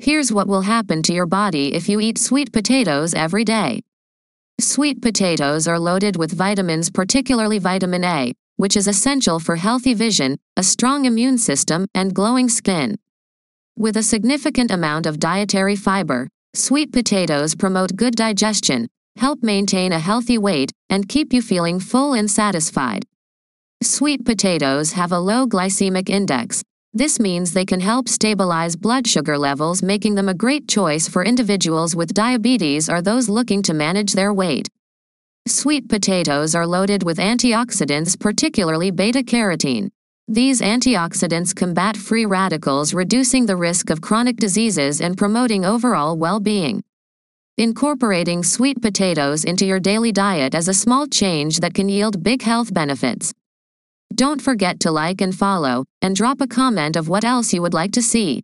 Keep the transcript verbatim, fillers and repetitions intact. Here's what will happen to your body if you eat sweet potatoes every day. Sweet potatoes are loaded with vitamins, particularly vitamin A, which is essential for healthy vision, a strong immune system, and glowing skin. With a significant amount of dietary fiber, sweet potatoes promote good digestion, help maintain a healthy weight, and keep you feeling full and satisfied. Sweet potatoes have a low glycemic index. This means they can help stabilize blood sugar levels, making them a great choice for individuals with diabetes or those looking to manage their weight. Sweet potatoes are loaded with antioxidants, particularly beta-carotene. These antioxidants combat free radicals, reducing the risk of chronic diseases and promoting overall well-being. Incorporating sweet potatoes into your daily diet is a small change that can yield big health benefits. Don't forget to like and follow, and drop a comment of what else you would like to see.